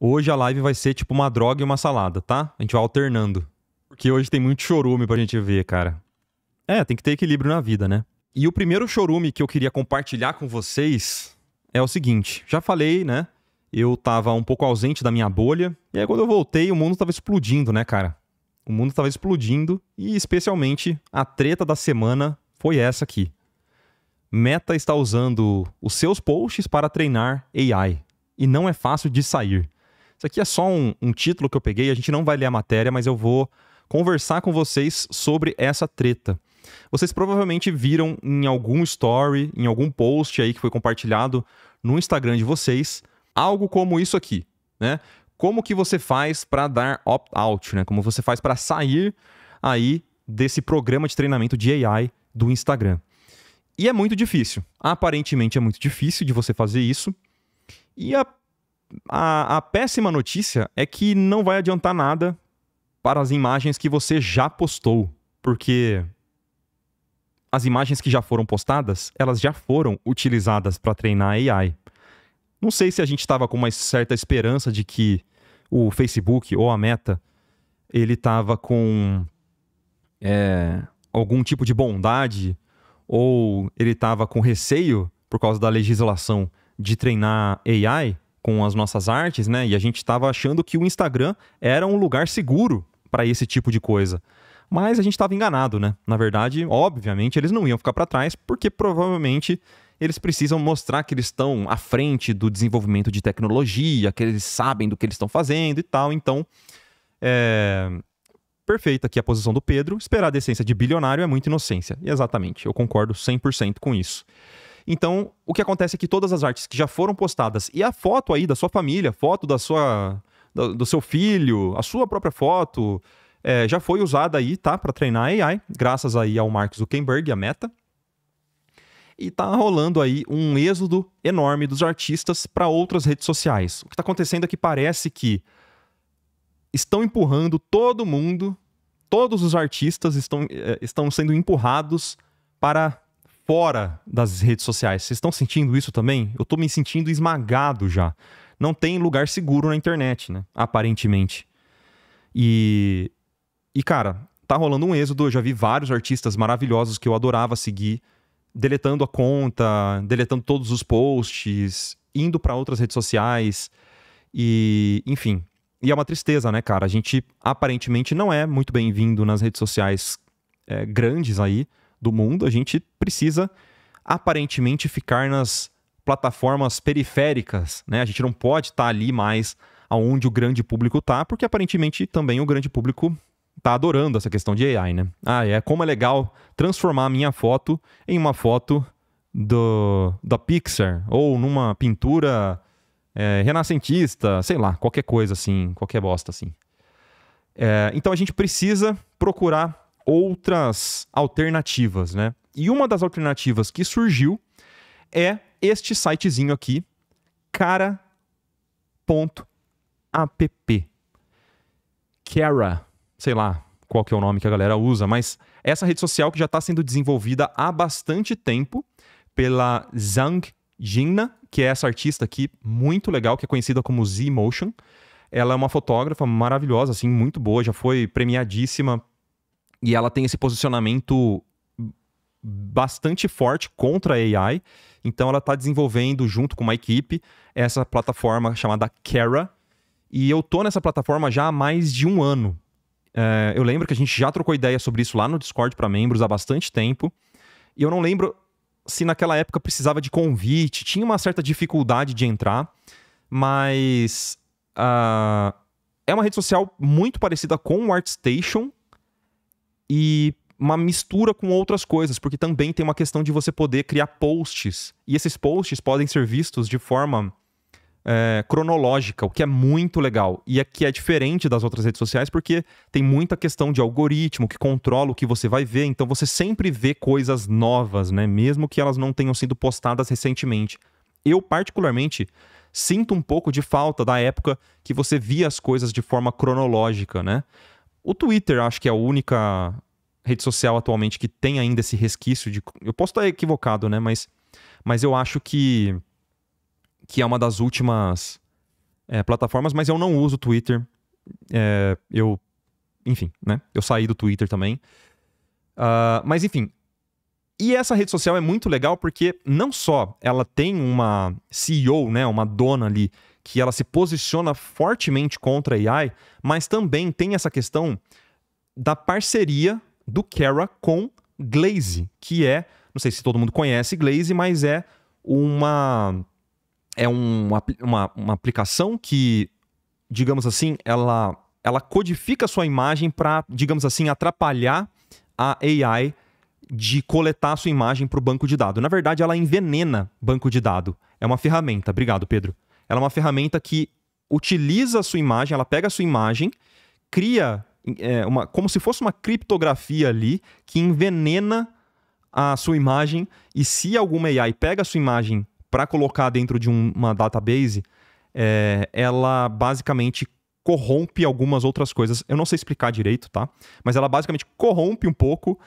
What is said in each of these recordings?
Hoje a live vai ser tipo uma droga e uma salada, tá? A gente vai alternando. Porque hoje tem muito chorume pra gente ver, cara. É, tem que ter equilíbrio na vida, né? E o primeiro chorume que eu queria compartilhar com vocês é o seguinte. Já falei, né? Eu tava um pouco ausente da minha bolha. E aí quando eu voltei, o mundo tava explodindo, né, cara? O mundo tava explodindo. E especialmente a treta da semana foi essa aqui. Meta está usando os seus posts para treinar AI. E não é fácil de sair. Isso aqui é só um título que eu peguei. A gente não vai ler a matéria, mas eu vou conversar com vocês sobre essa treta. Vocês provavelmente viram em algum story, em algum post aí que foi compartilhado no Instagram de vocês, algo como isso aqui, né? Como que você faz para dar opt-out, né? Como você faz para sair aí desse programa de treinamento de AI do Instagram. E é muito difícil. Aparentemente é muito difícil de você fazer isso. E a péssima notícia é que não vai adiantar nada para as imagens que você já postou, porque as imagens que já foram postadas, elas já foram utilizadas para treinar AI. Não sei se a gente estava com uma certa esperança de que o Facebook ou a Meta, ele estava com algum tipo de bondade, ou ele estava com receio por causa da legislação de treinar AI com as nossas artes, né? E a gente estava achando que o Instagram era um lugar seguro para esse tipo de coisa. Mas a gente estava enganado, né? Na verdade, obviamente, eles não iam ficar para trás, porque provavelmente eles precisam mostrar que eles estão à frente do desenvolvimento de tecnologia, que eles sabem do que eles estão fazendo e tal. Então, perfeita aqui a posição do Pedro. Esperar a decência de bilionário é muita inocência. E exatamente, eu concordo 100% com isso. Então, o que acontece é que todas as artes que já foram postadas e a foto aí da sua família, foto da sua, do seu filho, a sua própria foto, já foi usada aí, tá? Para treinar AI, graças aí ao Mark Zuckerberg e a Meta. E tá rolando aí um êxodo enorme dos artistas para outras redes sociais. O que tá acontecendo é que parece que estão empurrando todo mundo, todos os artistas estão sendo empurrados para fora das redes sociais. Vocês estão sentindo isso também? Eu tô me sentindo esmagado já. Não tem lugar seguro na internet, né? Aparentemente. E cara, tá rolando um êxodo. Eu já vi vários artistas maravilhosos que eu adorava seguir, deletando a conta, deletando todos os posts, indo para outras redes sociais e, enfim. E é uma tristeza, né, cara? A gente aparentemente não é muito bem-vindo nas redes sociais grandes aí do mundo. A gente precisa aparentemente ficar nas plataformas periféricas, né? A gente não pode estar ali mais aonde o grande público tá, porque aparentemente também o grande público tá adorando essa questão de AI, né? Ah, como é legal transformar a minha foto em uma foto da Pixar, ou numa pintura renascentista, sei lá, qualquer coisa assim, qualquer bosta assim. Então a gente precisa procurar outras alternativas, né? E uma das alternativas que surgiu é este sitezinho aqui, cara.app. Cara, sei lá qual que é o nome que a galera usa, mas essa rede social que já está sendo desenvolvida há bastante tempo pela Zhang Jingna, que é essa artista aqui muito legal, que é conhecida como Z-Motion. Ela é uma fotógrafa maravilhosa, assim, muito boa, já foi premiadíssima, e ela tem esse posicionamento bastante forte contra a AI. Então ela está desenvolvendo, junto com uma equipe, essa plataforma chamada Cara, e eu tô nessa plataforma já há mais de um ano. Eu lembro que a gente já trocou ideia sobre isso lá no Discord para membros há bastante tempo. E eu não lembro se naquela época precisava de convite, tinha uma certa dificuldade de entrar, mas é uma rede social muito parecida com o ArtStation e uma mistura com outras coisas, porque também tem uma questão de você poder criar posts. E esses posts podem ser vistos de forma cronológica, o que é muito legal. E aqui é diferente das outras redes sociais, porque tem muita questão de algoritmo que controla o que você vai ver, então você sempre vê coisas novas, né? Mesmo que elas não tenham sido postadas recentemente. Eu, particularmente, sinto um pouco de falta da época que você via as coisas de forma cronológica, né? O Twitter, acho que é a única rede social atualmente que tem ainda esse resquício de... Eu posso estar equivocado, né? Mas eu acho que é uma das últimas plataformas, mas eu não uso o Twitter. Enfim, né? Eu saí do Twitter também. Mas enfim. E essa rede social é muito legal porque não só ela tem uma CEO, né? Uma dona ali, que ela se posiciona fortemente contra a AI, mas também tem essa questão da parceria do Cara com Glaze, que é, não sei se todo mundo conhece Glaze, mas é uma aplicação que, digamos assim, ela codifica a sua imagem para, digamos assim, atrapalhar a AI de coletar a sua imagem para o banco de dados. Na verdade, ela envenena banco de dados. É uma ferramenta. Obrigado, Pedro. Ela é uma ferramenta que utiliza a sua imagem, ela pega a sua imagem, cria como se fosse uma criptografia ali que envenena a sua imagem, e se alguma AI pega a sua imagem para colocar dentro de uma database, ela basicamente corrompe algumas outras coisas. Eu não sei explicar direito, tá? Mas ela basicamente corrompe um pouco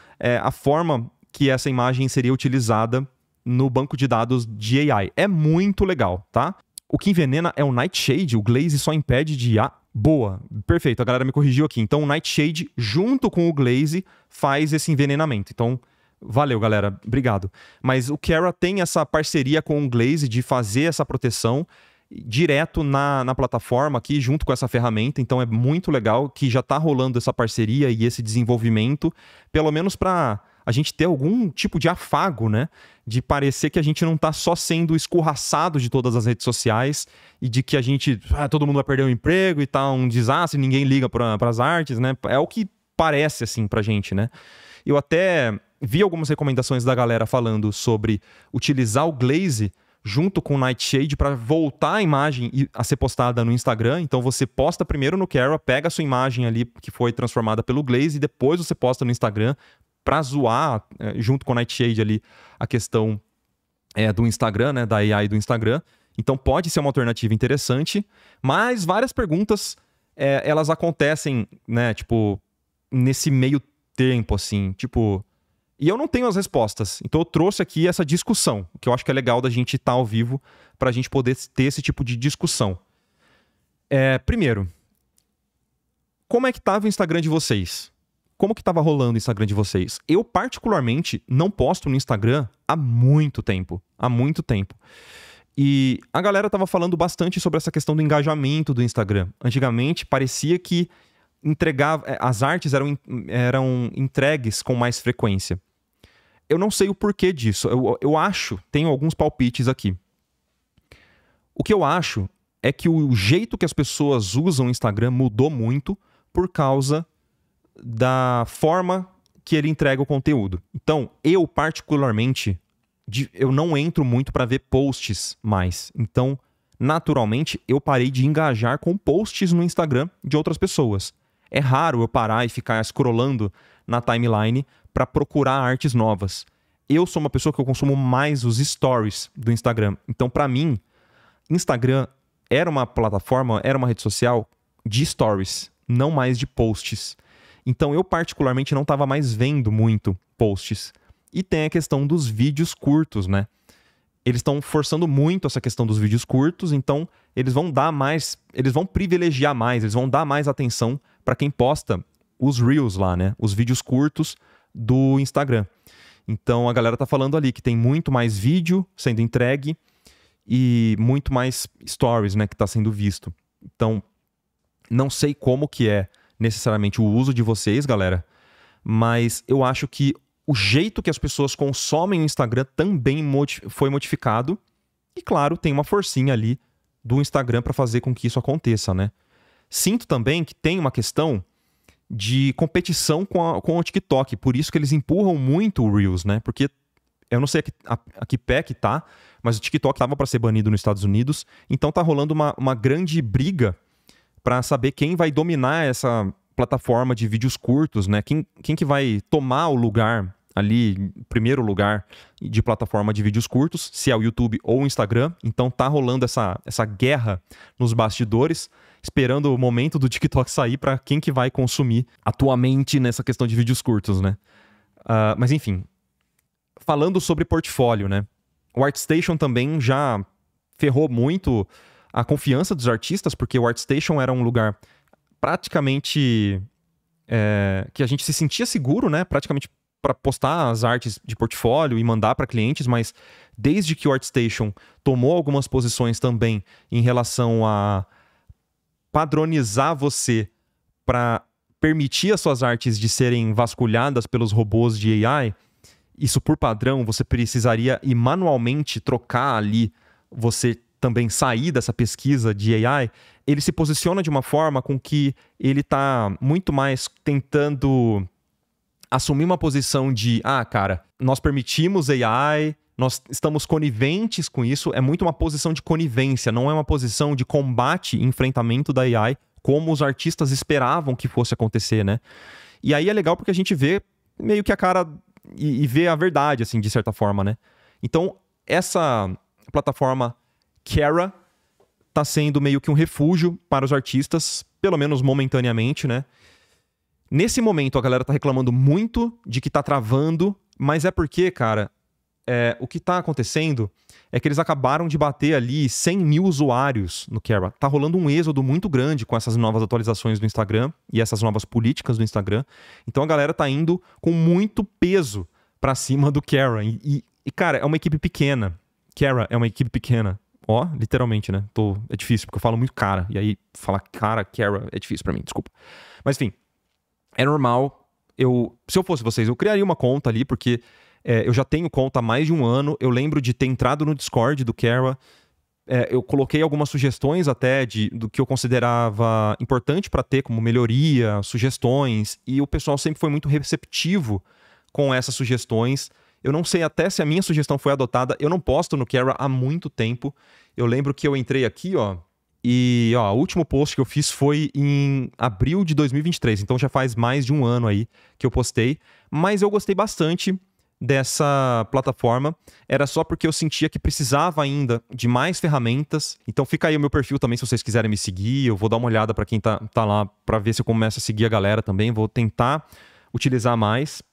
a forma que essa imagem seria utilizada no banco de dados de AI. É muito legal, tá? O que envenena é o Nightshade, o Glaze só impede de IA. Boa, perfeito, a galera me corrigiu aqui. Então o Nightshade junto com o Glaze faz esse envenenamento. Então, valeu, galera, obrigado. Mas o Cara tem essa parceria com o Glaze de fazer essa proteção direto na plataforma aqui, junto com essa ferramenta. Então é muito legal que já está rolando essa parceria e esse desenvolvimento, pelo menos para a gente ter algum tipo de afago, né? De parecer que a gente não está só sendo escorraçado de todas as redes sociais e de que a gente... todo mundo vai perder o emprego e tá um desastre, ninguém liga para as artes, né? É o que parece, assim, pra gente, né? Eu até vi algumas recomendações da galera falando sobre utilizar o Glaze junto com o Nightshade para voltar a imagem a ser postada no Instagram. Então você posta primeiro no Cara, pega a sua imagem ali que foi transformada pelo Glaze e depois você posta no Instagram, para zoar, junto com o Nightshade ali, a questão do Instagram, né? Da AI do Instagram. Então pode ser uma alternativa interessante, mas várias perguntas, elas acontecem, né? Tipo, nesse meio tempo, assim, tipo... E eu não tenho as respostas, então eu trouxe aqui essa discussão, que eu acho que é legal da gente estar ao vivo para a gente poder ter esse tipo de discussão. Primeiro, como é que estava o Instagram de vocês? Como que estava rolando o Instagram de vocês? Eu, particularmente, não posto no Instagram há muito tempo. Há muito tempo. E a galera estava falando bastante sobre essa questão do engajamento do Instagram. Antigamente, parecia que as artes eram entregues com mais frequência. Eu não sei o porquê disso. Eu acho, tenho alguns palpites aqui. O que eu acho é que o jeito que as pessoas usam o Instagram mudou muito por causa da forma que ele entrega o conteúdo. Então, eu particularmente, eu não entro muito para ver posts mais. Então, naturalmente, eu parei de engajar com posts no Instagram de outras pessoas. É raro eu parar e ficar scrollando na timeline para procurar artes novas. Eu sou uma pessoa que eu consumo mais os stories do Instagram. Então, para mim, Instagram era uma plataforma, era uma rede social de stories, não mais de posts. Então, eu particularmente não estava mais vendo muito posts. E tem a questão dos vídeos curtos, né? Eles estão forçando muito essa questão dos vídeos curtos, então eles vão dar mais... Eles vão privilegiar mais, eles vão dar mais atenção para quem posta os Reels lá, né? Os vídeos curtos do Instagram. Então, a galera tá falando ali que tem muito mais vídeo sendo entregue e muito mais stories, né? Que tá sendo visto. Então, não sei como que é necessariamente o uso de vocês, galera, mas eu acho que o jeito que as pessoas consomem o Instagram também foi modificado e, claro, tem uma forcinha ali do Instagram para fazer com que isso aconteça, né? Sinto também que tem uma questão de competição com o TikTok, por isso que eles empurram muito o Reels, né? Porque eu não sei a que pé que tá, mas o TikTok tava para ser banido nos Estados Unidos, então tá rolando uma grande briga para saber quem vai dominar essa plataforma de vídeos curtos, né? Quem que vai tomar o lugar ali, primeiro lugar de plataforma de vídeos curtos, se é o YouTube ou o Instagram. Então tá rolando essa guerra nos bastidores, esperando o momento do TikTok sair para quem que vai consumir atualmente nessa questão de vídeos curtos, né? Mas enfim, falando sobre portfólio, né? O ArtStation também já ferrou muito a confiança dos artistas, porque o ArtStation era um lugar praticamente que a gente se sentia seguro, né? Praticamente para postar as artes de portfólio e mandar para clientes, mas desde que o ArtStation tomou algumas posições também em relação a padronizar você para permitir as suas artes de serem vasculhadas pelos robôs de AI, isso por padrão, você precisaria ir manualmente trocar ali, você também sair dessa pesquisa de AI, ele se posiciona de uma forma com que ele está muito mais tentando assumir uma posição de, ah, cara, nós permitimos AI, nós estamos coniventes com isso, é muito uma posição de conivência, não é uma posição de combate e enfrentamento da AI, como os artistas esperavam que fosse acontecer, né? E aí é legal porque a gente vê meio que a cara e vê a verdade, assim, de certa forma, né? Então, essa plataforma Cara tá sendo meio que um refúgio para os artistas, pelo menos momentaneamente, né? Nesse momento, a galera tá reclamando muito de que tá travando, mas é porque, cara, o que tá acontecendo é que eles acabaram de bater ali 100 mil usuários no Cara. Tá rolando um êxodo muito grande com essas novas atualizações do Instagram e essas novas políticas do Instagram. Então a galera tá indo com muito peso pra cima do Cara. E cara, é uma equipe pequena. Cara é uma equipe pequena. Ó, literalmente, né? É difícil, porque eu falo muito cara. E aí, falar Cara é difícil pra mim, desculpa. Mas enfim, é normal. Se eu fosse vocês, eu criaria uma conta ali, porque... eu já tenho conta há mais de um ano, eu lembro de ter entrado no Discord do Cara, eu coloquei algumas sugestões até do que eu considerava importante para ter como melhoria, sugestões, e o pessoal sempre foi muito receptivo com essas sugestões. Eu não sei até se a minha sugestão foi adotada, eu não posto no Cara há muito tempo, eu lembro que eu entrei aqui, ó, e ó, o último post que eu fiz foi em abril de 2023, então já faz mais de um ano aí que eu postei, mas eu gostei bastante dessa plataforma, era só porque eu sentia que precisava ainda de mais ferramentas, então fica aí o meu perfil também se vocês quiserem me seguir, eu vou dar uma olhada para quem tá lá, para ver se eu começo a seguir a galera também, vou tentar utilizar mais.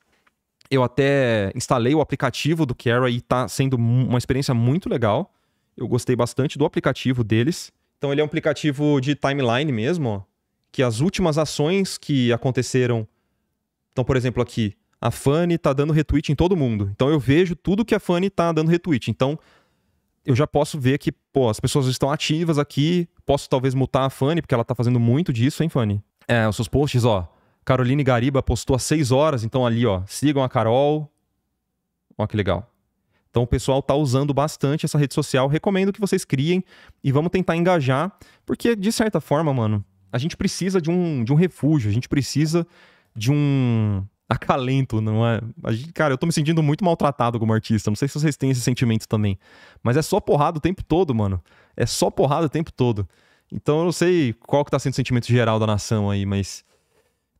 Eu até instalei o aplicativo do Cara e tá sendo uma experiência muito legal, eu gostei bastante do aplicativo deles, então ele é um aplicativo de timeline mesmo, ó, que as últimas ações que aconteceram, então por exemplo aqui, a Fanny tá dando retweet em todo mundo. Então eu vejo tudo que a Fanny tá dando retweet. Então eu já posso ver que, pô, as pessoas estão ativas aqui. Posso talvez mutar a Fanny, porque ela tá fazendo muito disso, hein, Fanny? Os seus posts, ó. Caroline Gariba postou às 6 horas. Então ali, ó. Sigam a Carol. Ó, que legal. Então o pessoal tá usando bastante essa rede social. Recomendo que vocês criem. E vamos tentar engajar. Porque, de certa forma, mano, a gente precisa de um refúgio. A gente precisa de um... acalento, não é? Cara, eu tô me sentindo muito maltratado como artista, não sei se vocês têm esse sentimento também, mas é só porrada o tempo todo, mano, é só porrada o tempo todo, então eu não sei qual que tá sendo o sentimento geral da nação aí, mas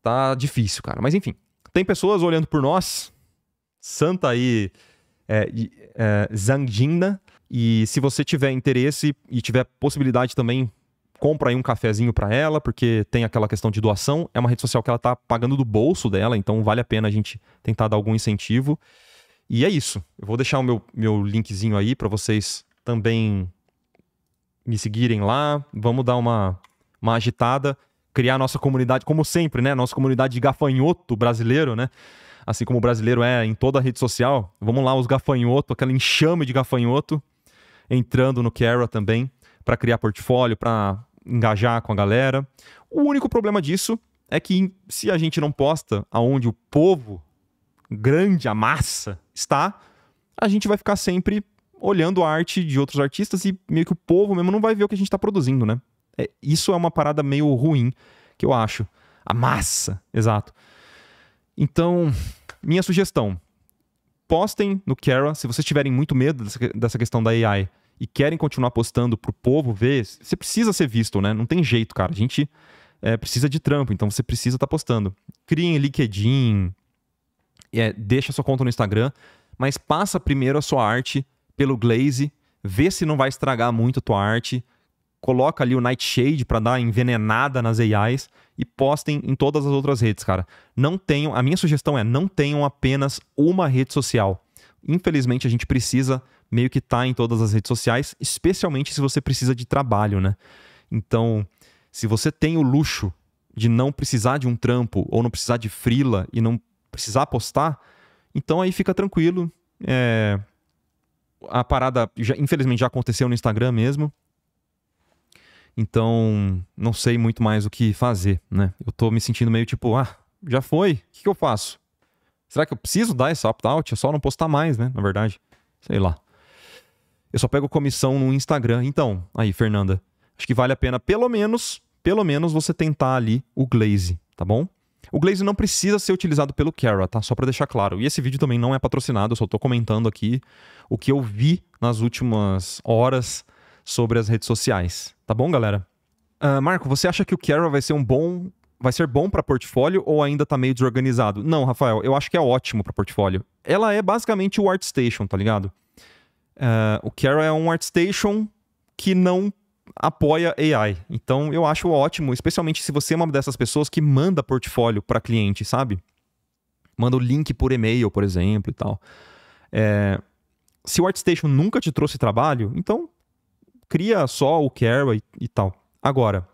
tá difícil, cara, mas enfim, tem pessoas olhando por nós, santa aí, Zhang Jingna, e se você tiver interesse e tiver possibilidade também, compra aí um cafezinho pra ela, porque tem aquela questão de doação. É uma rede social que ela tá pagando do bolso dela, então vale a pena a gente tentar dar algum incentivo. E é isso. Eu vou deixar o meu linkzinho aí pra vocês também me seguirem lá. Vamos dar uma agitada, criar a nossa comunidade, como sempre, né? Nossa comunidade de gafanhoto brasileiro, né? Assim como o brasileiro é em toda a rede social. Vamos lá, os gafanhotos, aquela enxame de gafanhoto entrando no Cara também, pra criar portfólio, pra engajar com a galera. O único problema disso é que se a gente não posta aonde o povo, grande, a massa, está, a gente vai ficar sempre olhando a arte de outros artistas e meio que o povo mesmo não vai ver o que a gente está produzindo, né? Isso é uma parada meio ruim, que eu acho. A massa, exato. Então, minha sugestão. Postem no Cara, se vocês tiverem muito medo dessa questão da AI, e querem continuar postando pro povo ver, você precisa ser visto, né? Não tem jeito, cara. A gente precisa de trampo, então você precisa estar postando. Criem LinkedIn, deixa sua conta no Instagram, mas passa primeiro a sua arte pelo Glaze, vê se não vai estragar muito a tua arte, coloca ali o Nightshade para dar envenenada nas AIs e postem em todas as outras redes, cara. Não tenham, a minha sugestão é, não tenham apenas uma rede social. Infelizmente, a gente precisa meio que tá em todas as redes sociais, especialmente se você precisa de trabalho, né? Então, se você tem o luxo de não precisar de um trampo ou não precisar de freela e não precisar postar, então aí fica tranquilo. A parada, infelizmente, já aconteceu no Instagram mesmo. Então, não sei muito mais o que fazer, né? Eu tô me sentindo meio tipo, ah, já foi, o que eu faço? Será que eu preciso dar esse opt-out? É só não postar mais, né? Na verdade, sei lá. Eu só pego comissão no Instagram. Então, aí, Fernanda, acho que vale a pena pelo menos você tentar ali o Glaze, tá bom? O Glaze não precisa ser utilizado pelo Cara, tá? Só pra deixar claro. E esse vídeo também não é patrocinado, eu só tô comentando aqui o que eu vi nas últimas horas sobre as redes sociais. Tá bom, galera? Marco, você acha que o Cara vai ser bom para portfólio ou ainda tá meio desorganizado? Não, Rafael, eu acho que é ótimo para portfólio. Ela é basicamente o ArtStation, tá ligado? O Cara é um ArtStation que não apoia AI. Então eu acho ótimo, especialmente se você é uma dessas pessoas que manda portfólio para cliente, sabe? Manda o link por e-mail, por exemplo, e tal. Se o ArtStation nunca te trouxe trabalho, então cria só o Cara e tal. Agora,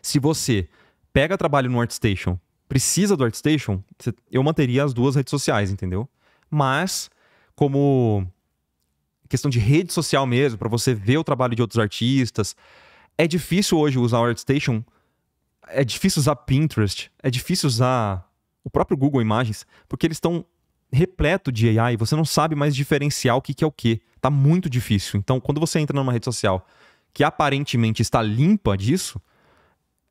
se você pega trabalho no ArtStation, precisa do ArtStation, eu manteria as duas redes sociais, entendeu? Mas, como questão de rede social mesmo, para você ver o trabalho de outros artistas, é difícil hoje usar o ArtStation, é difícil usar Pinterest, é difícil usar o próprio Google Imagens, porque eles estão repleto de AI, você não sabe mais diferenciar o que que é o que. Tá muito difícil. Então, quando você entra numa rede social que aparentemente está limpa disso,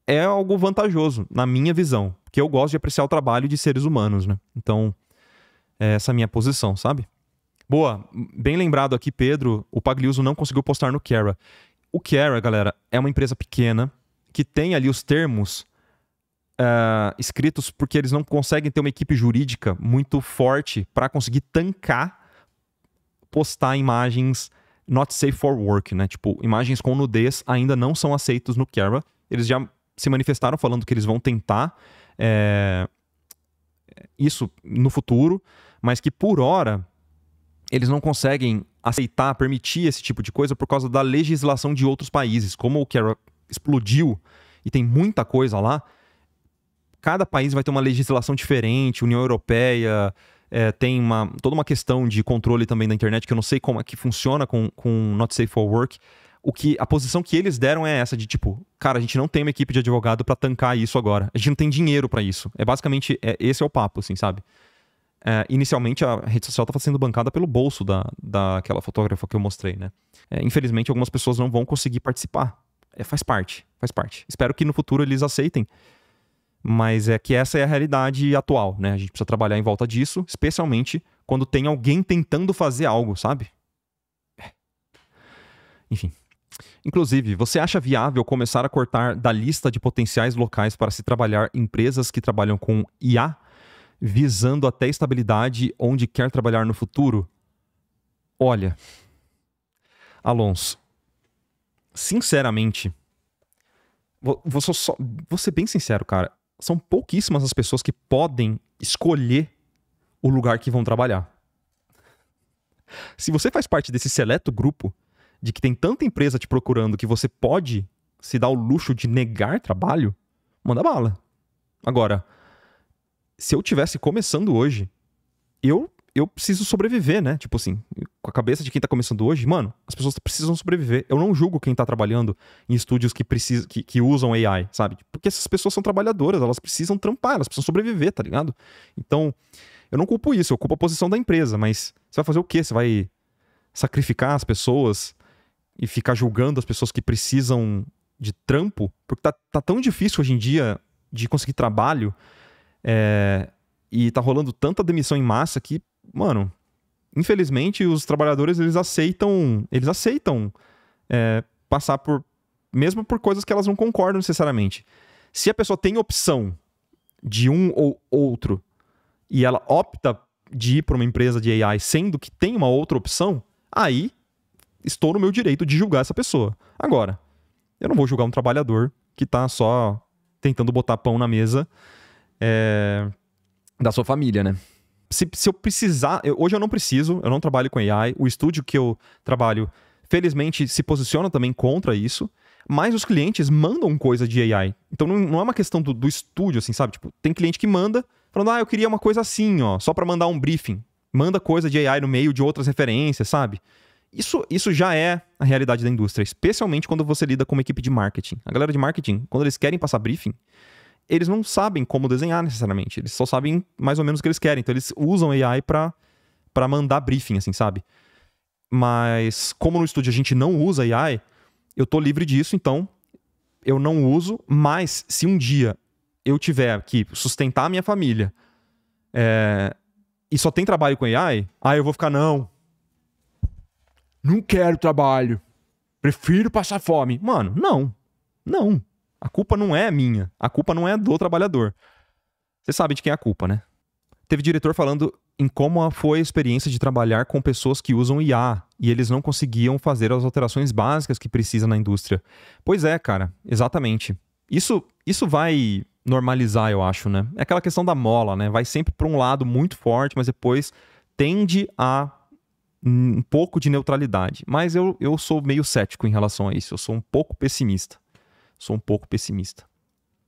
é algo vantajoso, na minha visão. Porque eu gosto de apreciar o trabalho de seres humanos, né? Então, é essa a minha posição, sabe? Boa. Bem lembrado aqui, Pedro, o Pagliuso não conseguiu postar no Cara. O Cara, galera, é uma empresa pequena que tem ali os termos escritos porque eles não conseguem ter uma equipe jurídica muito forte para conseguir tancar postar imagens not safe for work, né? Tipo, imagens com nudez ainda não são aceitos no Cara. Eles já se manifestaram falando que eles vão tentar isso no futuro, mas que por hora eles não conseguem aceitar, permitir esse tipo de coisa por causa da legislação de outros países. Como o Cara explodiu e tem muita coisa lá, cada país vai ter uma legislação diferente. União Europeia tem toda uma questão de controle também da internet, que eu não sei como é que funciona com Not Safe for Work. A posição que eles deram é essa de tipo, cara, a gente não tem uma equipe de advogado pra tancar isso agora. A gente não tem dinheiro pra isso. Basicamente, esse é o papo, assim, sabe? Inicialmente, a rede social tava sendo bancada pelo bolso daquela fotógrafa que eu mostrei, né? Infelizmente, algumas pessoas não vão conseguir participar. Faz parte. Espero que no futuro eles aceitem. Mas é que essa é a realidade atual, né? A gente precisa trabalhar em volta disso, especialmente quando tem alguém tentando fazer algo, sabe? Enfim. Inclusive, você acha viável começar a cortar da lista de potenciais locais para se trabalhar empresas que trabalham com IA, visando até estabilidade onde quer trabalhar no futuro? Olha, Alonso, sinceramente, vou ser bem sincero, cara. São pouquíssimas as pessoas que podem escolher o lugar que vão trabalhar. Se você faz parte desse seleto grupo de que tem tanta empresa te procurando que você pode se dar o luxo de negar trabalho, manda bala. Agora, se eu tivesse começando hoje, eu preciso sobreviver, né? Tipo assim, com a cabeça de quem tá começando hoje, mano, as pessoas precisam sobreviver. Eu não julgo quem tá trabalhando em estúdios que usam AI, sabe? Porque essas pessoas são trabalhadoras, elas precisam trampar, elas precisam sobreviver, tá ligado? Então, eu não culpo isso, eu culpo a posição da empresa, mas você vai fazer o quê? Você vai sacrificar as pessoas e ficar julgando as pessoas que precisam de trampo? Porque tá tão difícil hoje em dia de conseguir trabalho, e tá rolando tanta demissão em massa que, mano, infelizmente os trabalhadores eles aceitam passar por, mesmo por coisas que elas não concordam necessariamente. Se a pessoa tem opção de um ou outro e ela opta de ir para uma empresa de AI sendo que tem uma outra opção, aí estou no meu direito de julgar essa pessoa. Agora, eu não vou julgar um trabalhador que tá só tentando botar pão na mesa da sua família, né? se eu precisar... hoje eu não preciso, eu não trabalho com AI. O estúdio que eu trabalho, felizmente, se posiciona também contra isso. Mas os clientes mandam coisa de AI. Então não é uma questão do estúdio, assim, sabe? Tipo, tem cliente que manda falando, ah, eu queria uma coisa assim, ó, só pra mandar um briefing. Manda coisa de AI no meio de outras referências, sabe? Isso já é a realidade da indústria, especialmente quando você lida com uma equipe de marketing. A galera de marketing, quando eles querem passar briefing, eles não sabem como desenhar necessariamente. Eles só sabem mais ou menos o que eles querem. Então eles usam AI pra mandar briefing, assim, sabe? Mas como no estúdio a gente não usa AI, eu tô livre disso, então eu não uso. Mas se um dia eu tiver que sustentar a minha família e só tem trabalho com AI, aí eu vou ficar, não quero trabalho, prefiro passar fome. Mano, não. A culpa não é minha, a culpa não é do trabalhador. Você sabe de quem é a culpa, né? Teve diretor falando em como foi a experiência de trabalhar com pessoas que usam IA e eles não conseguiam fazer as alterações básicas que precisa na indústria. Pois é, cara, exatamente. Isso vai normalizar, eu acho, né? É aquela questão da mola, né? Vai sempre para um lado muito forte, mas depois tende a um pouco de neutralidade. Mas eu sou meio cético em relação a isso. Eu sou um pouco pessimista.